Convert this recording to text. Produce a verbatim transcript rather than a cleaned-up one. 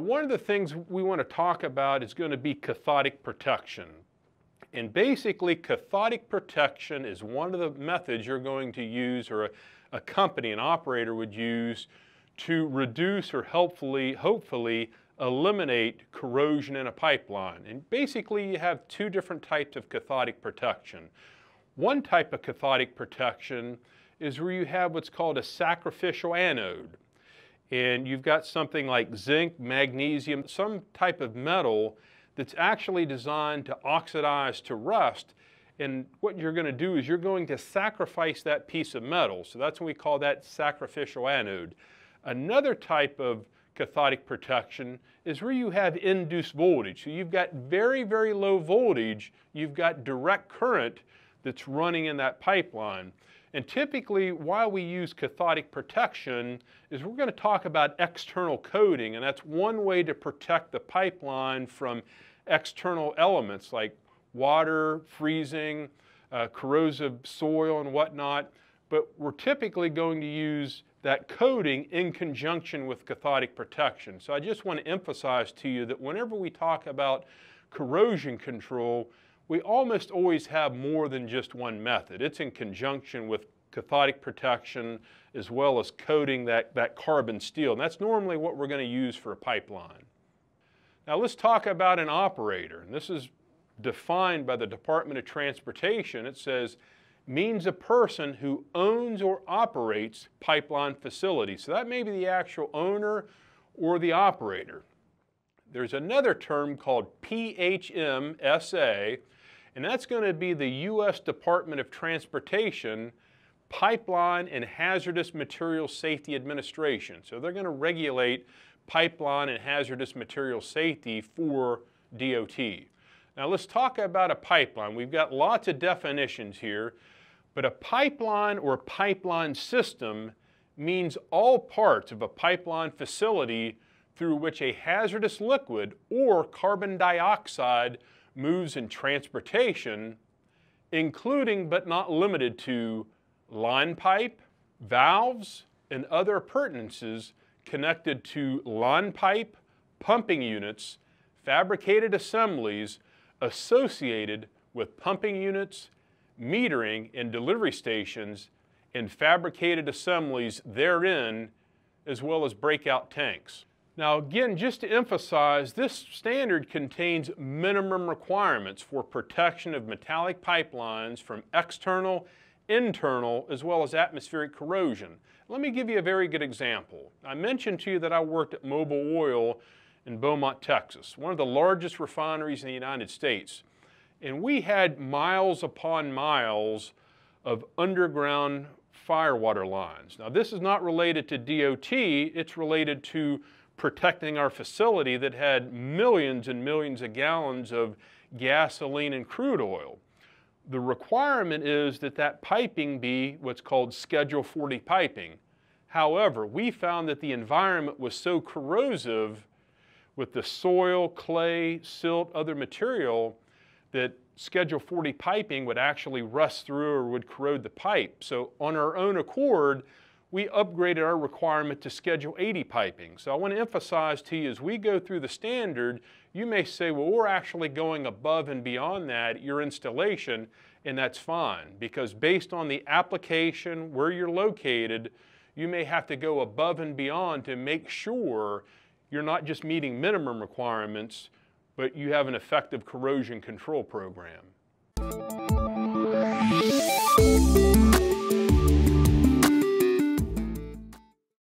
one of the things we want to talk about is going to be cathodic protection. And basically, cathodic protection is one of the methods you're going to use, or a, a company, an operator would use to reduce or helpfully, hopefully eliminate corrosion in a pipeline. And basically, you have two different types of cathodic protection. One type of cathodic protection is where you have what's called a sacrificial anode. And you've got something like zinc, magnesium, some type of metal that's actually designed to oxidize to rust. And what you're going to do is you're going to sacrifice that piece of metal. So that's what we call that sacrificial anode. Another type of cathodic protection is where you have induced voltage. So you've got very, very low voltage. You've got direct current that's running in that pipeline. And typically, why we use cathodic protection is we're going to talk about external coating, and that's one way to protect the pipeline from external elements like water, freezing, uh, corrosive soil, and whatnot. But we're typically going to use that coating in conjunction with cathodic protection. So I just want to emphasize to you that whenever we talk about corrosion control, we almost always have more than just one method. It's in conjunction with cathodic protection as well as coating that, that carbon steel. And that's normally what we're going to use for a pipeline. Now let's talk about an operator. And this is defined by the Department of Transportation. It says, means a person who owns or operates pipeline facilities. So that may be the actual owner or the operator. There's another term called P H M S A, and that's going to be the U S Department of Transportation Pipeline and Hazardous Materials Safety Administration. So they're going to regulate pipeline and hazardous material safety for D O T. Now let's talk about a pipeline. We've got lots of definitions here, but a pipeline or pipeline system means all parts of a pipeline facility through which a hazardous liquid or carbon dioxide moves in transportation, including but not limited to line pipe, valves, and other appurtenances connected to line pipe, pumping units, fabricated assemblies associated with pumping units, metering and delivery stations, and fabricated assemblies therein, as well as breakout tanks. Now again, just to emphasize, this standard contains minimum requirements for protection of metallic pipelines from external, internal, as well as atmospheric corrosion. Let me give you a very good example. I mentioned to you that I worked at Mobil Oil in Beaumont, Texas, one of the largest refineries in the United States. And we had miles upon miles of underground firewater lines. Now this is not related to D O T, it's related to protecting our facility that had millions and millions of gallons of gasoline and crude oil. The requirement is that that piping be what's called Schedule forty piping. However, we found that the environment was so corrosive with the soil, clay, silt, other material, that Schedule forty piping would actually rust through or would corrode the pipe. So on our own accord, we upgraded our requirement to Schedule eighty piping. So I want to emphasize to you, as we go through the standard, you may say, well, we're actually going above and beyond that, your installation, and that's fine, because based on the application, where you're located, you may have to go above and beyond to make sure you're not just meeting minimum requirements, but you have an effective corrosion control program.